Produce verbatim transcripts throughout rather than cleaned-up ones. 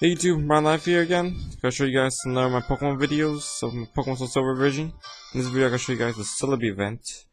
Hey YouTube, my life here again. Gotta show you guys some of my Pokemon videos of my Pokemon Soul Silver version. In this video, I gotta show you guys the Celebi event.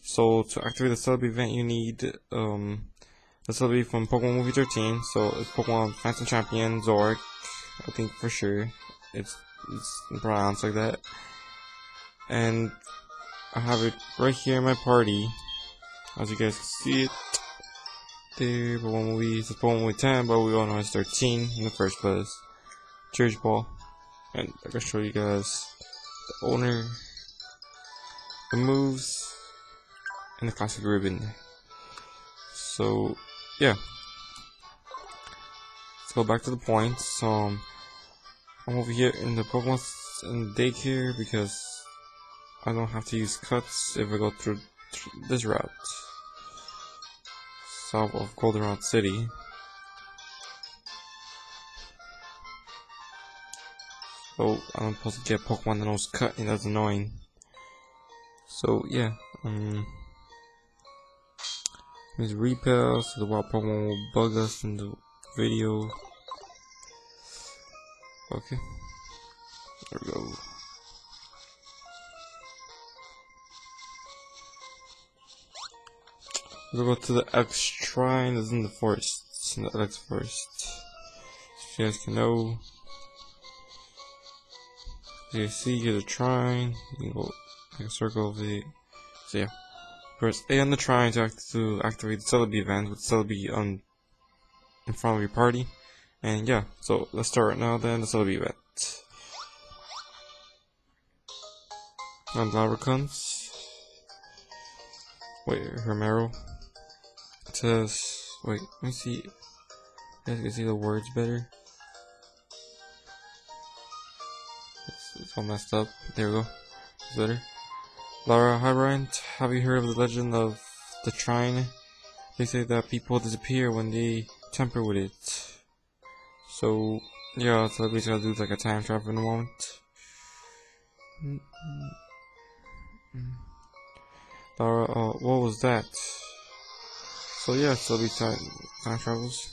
So to activate the Celebi event, you need um the Celebi from Pokemon Movie thirteen. So it's Pokemon Phantom Champion, Zork. I think for sure it's it's pronounced like that. And I have it right here in my party, as you guys can see it. There, but when we it's Pokemon Movie ten, but we all know it's thirteen in the first place. Church ball, and I can show you guys the owner, the moves, and the classic ribbon. So yeah, let's go back to the points. Um, I'm over here in the Pokemon in the daycare because I don't have to use cuts if I go through th this route. South of Goldenrod City. So I'm supposed to get Pokemon that knows cut, and that's annoying. So yeah, um, there's repel, so the wild Pokemon will bug us in the video. Okay, there we go. We'll go to the Ilex Shrine. It's in the forest. It's in the Ilex Forest. If you guys can know. As you see, here's a shrine. You can go like a circle of the. So yeah. Press A on the shrine to, act to activate the Celebi event with Celebi on in front of your party. And yeah, so let's start right now then the Celebi event. And Lyra comes. Wait, her marrow. It says, wait, let me see. You guys can see the words better. It's, it's all messed up. There we go. It's better. Lyra, hi Brian. Have you heard of the legend of the shrine? They say that people disappear when they tamper with it. So, yeah, so we gotta do like a time travel in a moment. Mm-hmm. Lyra, uh, what was that? So yeah, Celebi time, time travels.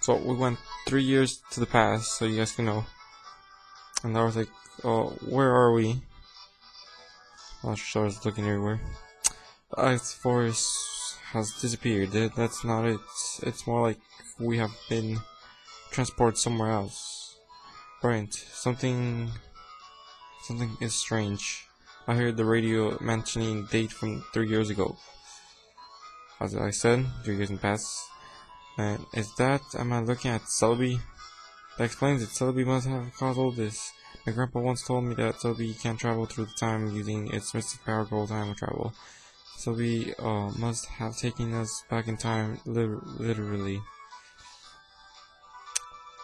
So we went three years to the past, so you guys can know. And I was like, "Oh, where are we?" Oh, sure, I was looking everywhere. The Ilex Forest has disappeared. That's not it. It's more like we have been transport somewhere else. Bryant, something something is strange. I heard the radio mentioning date from three years ago. As I said, three years in the past. And is that am I looking at Celebi? That explains it. Celebi must have caused all this. My grandpa once told me that Celebi can travel through the time using its mystic power called time travel. Celebi uh, must have taken us back in time, liter literally.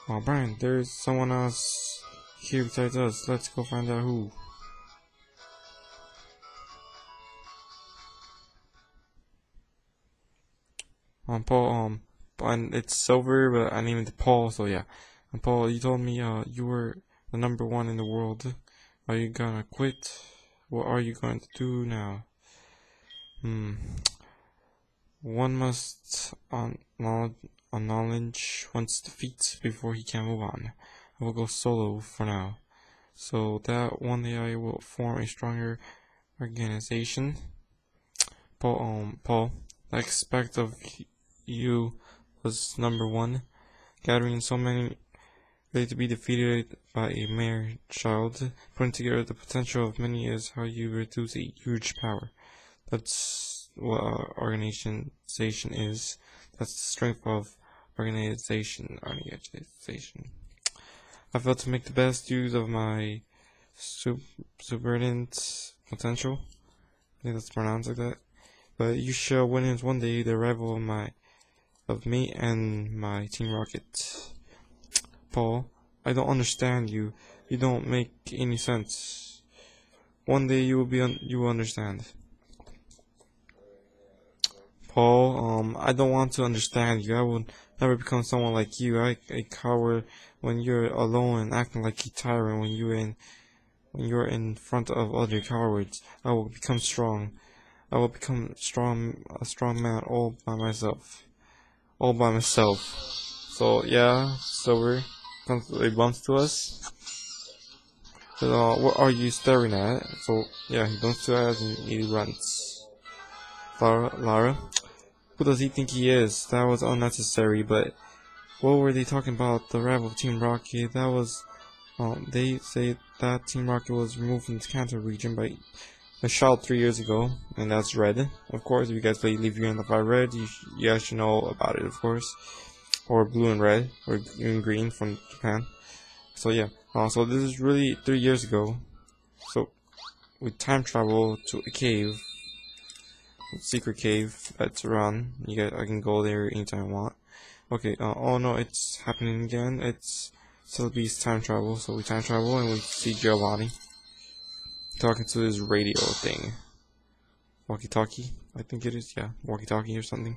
Oh, Brian, there's someone else here besides us. Let's go find out who. Um, Paul, um, and it's Silver, but I named it Paul, so yeah. And Paul, you told me, uh, you were the number one in the world. Are you gonna quit? What are you going to do now? Hmm. One must on on knowledge once defeats before he can move on. I will go solo for now, so that one day I will form a stronger organization. Paul, um, Paul, I expect of you was number one, gathering so many ready to be defeated by a mere child. Putting together the potential of many is how you reduce a huge power. That's what our organization is. That's the strength of organization, organization. I felt to make the best use of my sub subordinate potential. I think that's pronounced like that. But you shall witness one day the arrival of my, of me and my Team Rocket. Paul, I don't understand you. You don't make any sense. One day you will be, un you will understand. Paul, um, I don't want to understand you. I will never become someone like you. I, a coward when you're alone and acting like a tyrant when you're in when you are in front of other cowards. I will become strong. I will become strong, a strong man all by myself. All by myself. So yeah, Silver constantly bumps to us. But, uh, what are you staring at? So yeah, he bumps to us and he runs. Lyra, Lyra, who does he think he is? That was unnecessary. But what were they talking about? The rival Team Rocket. That was. Um, they say that Team Rocket was removed from the Kanto region by a shout three years ago, and that's Red. Of course, if you guys play LeafGreen and the FireRed, you, sh you guys should know about it, of course. Or Blue and Red, or Blue and Green from Japan. So yeah, uh, so this is really three years ago. So we time travel to a cave, a secret cave that's around. You guys, I can go there anytime I want. Okay. Uh, oh no, it's happening again. It's Celebi's time travel, so we time travel and we see Giovanni talking to his radio thing. Walkie-talkie, I think it is, yeah, walkie-talkie or something.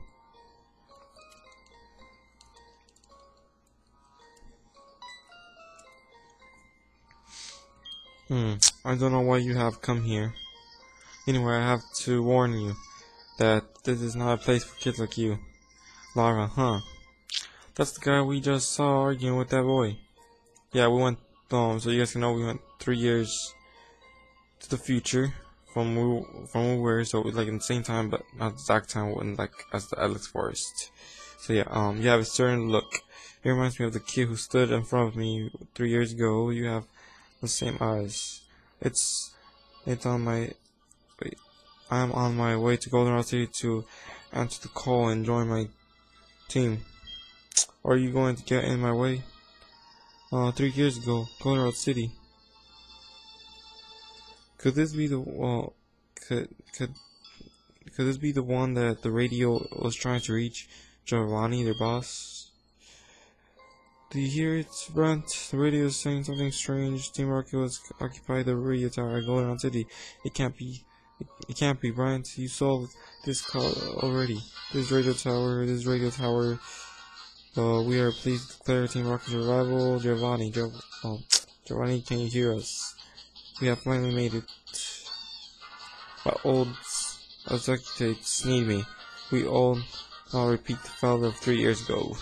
Hmm, I don't know why you have come here. Anyway, I have to warn you that this is not a place for kids like you. Lyra, huh? That's the guy we just saw arguing with that boy. Yeah, we went, um, so you guys can know we went three years to the future from we, from where we were, so it was like in the same time, but not the exact time, wasn't like as the Ilex Forest. So yeah, um, you have a certain look. It reminds me of the kid who stood in front of me three years ago. You have the same eyes. It's, it's on my, wait, I'm on my way to Goldenrod City to answer the call and join my team. Are you going to get in my way? Uh, three years ago, Goldenrod City. Could this be the uh, could could could this be the one that the radio was trying to reach? Giovanni, their boss. Do you hear it, Brent? The radio is saying something strange. Team Rocket was occupied the radio tower at Goldenrod City. It can't be. It, it can't be, Brent. You solved this call already. This radio tower. This radio tower. Uh, we are pleased to declare Team Rocket's arrival. Giovanni, Gio um, Giovanni, can you hear us? We have finally made it. My old executives need me. We all now repeat the failure of three years ago.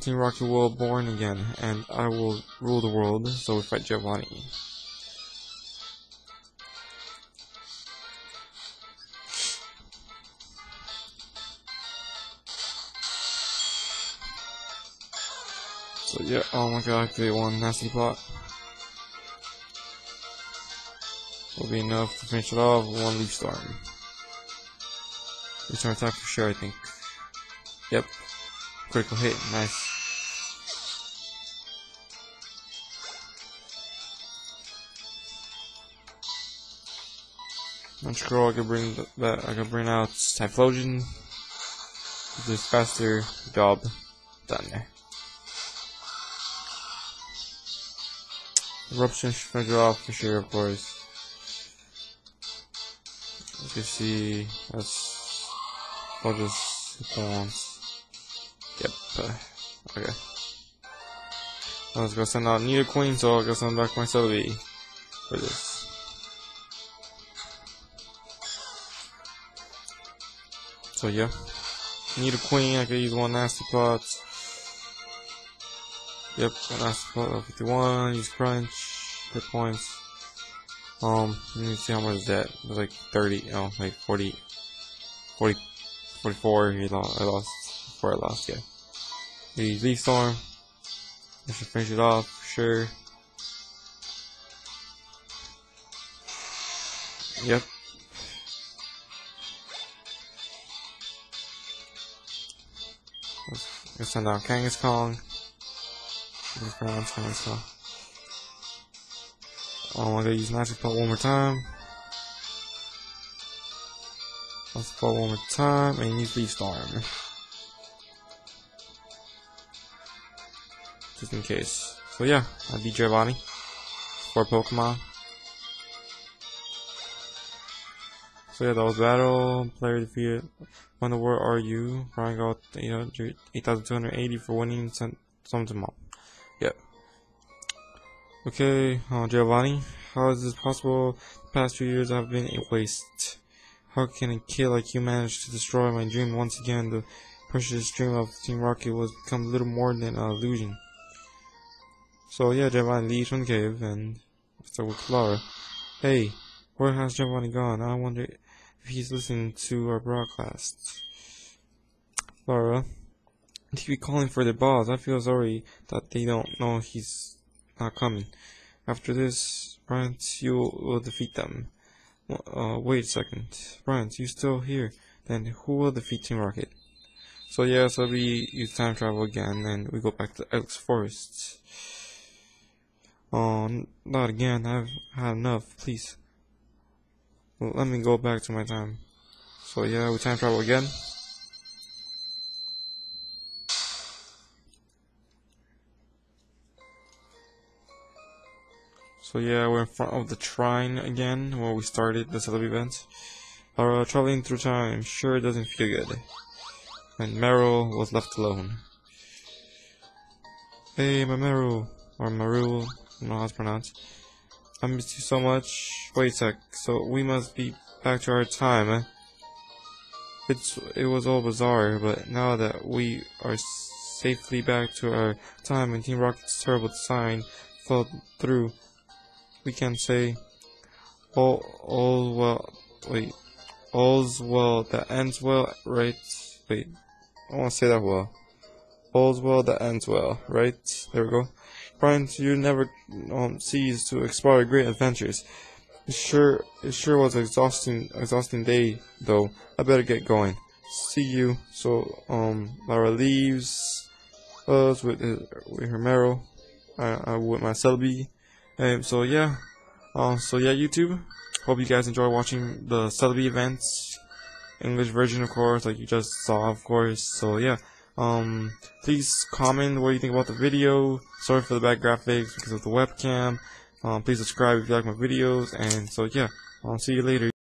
Team Rocket will be born again, and I will rule the world. So we fight Giovanni. So yeah, oh my god, they won Nasty Plot. Will be enough to finish it off, one Leaf Storm. Leaf Storm attack for sure, I think. Yep. Critical hit, nice. Munch Girl, I could bring that, I could bring out Typhlosion. Just faster, job done there. Eruption should go off for sure, of course. You can see that's all just once. Yep. Uh, okay. I was gonna send out Nita Queen, so I will go send back my Celebi for this. So yeah, Nita Queen. I could use one Nasty Plot. Yep, that's fifty-one, use Crunch, hit points. Um, let me see how much is that. It was like thirty, oh, like forty, forty, forty-four, he lost, I lost, before I lost, yeah. Use Leaf Storm, I should finish it off, sure. Yep. Let's send out Kangaskhan. Oh, I'm gonna use Nasty Plot one more time. Nasty Plot one more time, and use Leaf Storm. Just in case. So yeah, I beat Giovanni. Four Pokemon. So yeah, that was battle. Player defeated. What in the world are you? Brian got eight thousand two hundred eighty for winning. Sent some to mom. Yep. Okay, uh, Giovanni, how is this possible? The past two years have been a waste. How can a kid like you manage to destroy my dream once again? The precious dream of Team Rocket was become little more than an illusion. So yeah, Giovanni leaves from the cave and it's up with Lyra. Hey, where has Giovanni gone? I wonder if he's listening to our broadcast. Lyra, they be calling for their boss. I feel sorry that they don't know he's not coming. After this, Bryant, you will defeat them. Uh, wait a second. Bryant, you still here? Then who will defeat Team Rocket? So yeah, so we use time travel again and we go back to Ilex Forest. Oh, not again. I've had enough. Please. Well, let me go back to my time. So yeah, we time travel again. So yeah, we're in front of the shrine again, where we started the Celebi event. Uh, traveling through time sure doesn't feel good. And Meryl was left alone. Hey, my Meryl, or Meryl, I don't know how it's pronounced. I missed you so much. Wait a sec, so we must be back to our time, eh? It's, it was all bizarre, but now that we are safely back to our time and Team Rocket's terrible design fell through, we can say, all, all well, wait, all's well that ends well, right? Wait, I want to say that well. All's well that ends well, right? There we go. Bryant, you never um, cease to explore great adventures. It sure, it sure was an exhausting, exhausting day, though. I better get going. See you. So, um, Lyra leaves us with, his, with her marrow, I, I with my Celebi. And so yeah, uh, so yeah, YouTube. Hope you guys enjoy watching the Celebi events, English version, of course, like you just saw, of course. So yeah, um, please comment what you think about the video. Sorry for the bad graphics because of the webcam. Um, please subscribe if you like my videos, and so yeah, I'll see you later.